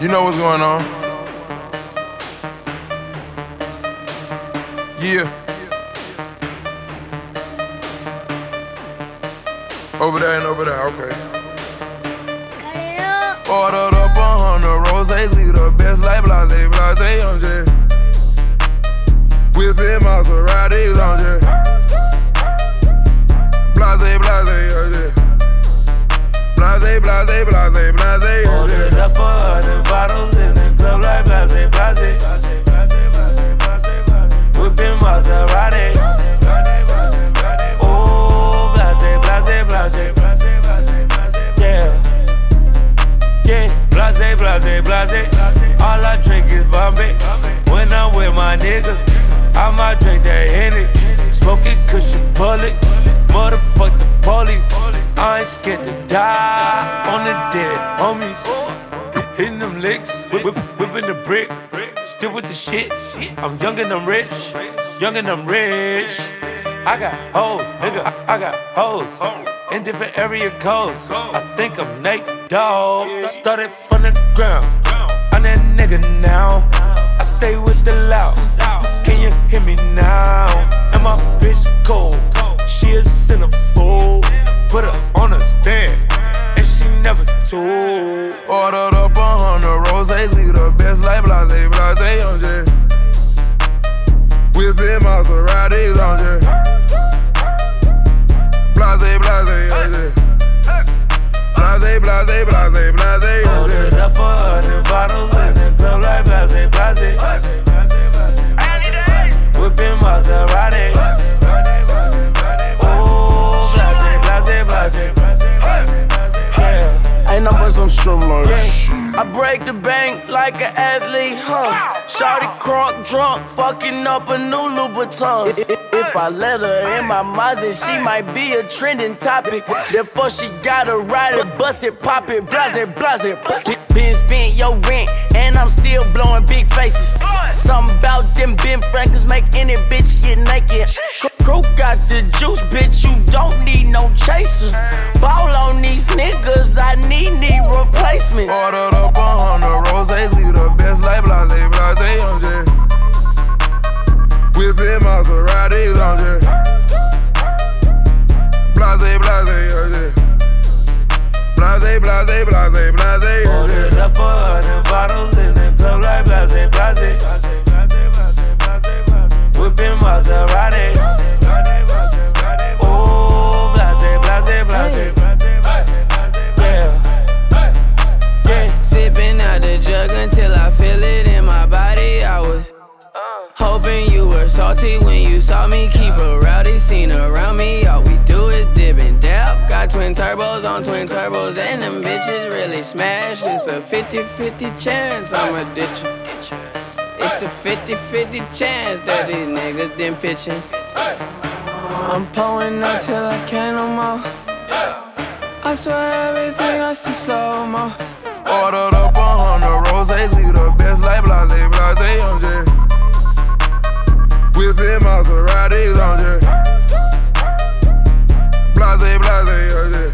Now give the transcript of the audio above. You know what's going on. Yeah. Over there and over there, okay. Ordered up 100 rosés, we the best like Blasé, Blasé, I'm just whipping Maseratis, I'm just Blasé, Blasé, I'm just Blasé, Blasé, Blasé, Blasé. Ordered up 100 bottles in the club like Blasé, Blasé, whipping Maserati. Blasé, blasé, all I drink is Bombay. When I'm with my niggas, I might drink that Henny. Smoke it cause you pull it, motherfuck the police. I ain't scared to die on the dead homies. Hitting them licks, whipping the brick, still with the shit. I'm young and I'm rich, young and I'm rich. I got hoes, nigga, I got hoes in different area codes. I think I'm naked. Dog, started from the ground. I'm that nigga now. I stay with the loud. Can you hear me now? And my bitch cold. She a centerfold. Put her on a stand, and she never told. Ordered up 100 rosés, we the best like Blasé, Blasé, I'm just whipping Maseratis, I'm just Blasé, Blasé, I'm just Blasé, blasé, blasé, blasé. Ordered up 100 bottles in the club like blasé, blasé. Whipping Maserati. Oh, blasé, blasé, blasé. Ain't no much I'm sure like. I break the bank like an athlete, huh? Shawty crunk drunk, fucking up a new Louboutin. If I let her in my Mazda, she might be a trending topic. Therefore she gotta ride it, bust it, pop it, Blasé, Blasé. Been spent your rent, and I'm still blowing big faces. Something about them Ben Franklin's make any bitch get naked. Crew got the juice, bitch, you don't need no chaser. Ball on these niggas, I need replacements. Ordered up 100 rosés, we the best like Blasé, Blasé. I'm just whipping Maseratis, I'm just Blasé, Blasé, I'm just Blasé, Blasé, Blasé, Blasé. Ordered up 100 bottles in the club like Blasé, Blasé. Whipping Maserati. Oh, Blasé, Blasé, Blasé. Yeah, yeah. Sipping out the jug until I feel it. Hoping you were salty when you saw me. Keep a rowdy scene around me. All we do is dip and dab. Got twin turbos on twin turbos, and them bitches really smash. It's a 50-50 chance I'ma ditch you. It's a 50-50 chance that these niggas been pitching. I'm pulling up till I can't no more. I swear everything I see slow-mo. Ordered up 100 rosés, we the best like Blasé, Blasé, I'm just whipping Maseratis, I'm just Blasé, Blasé, I'm just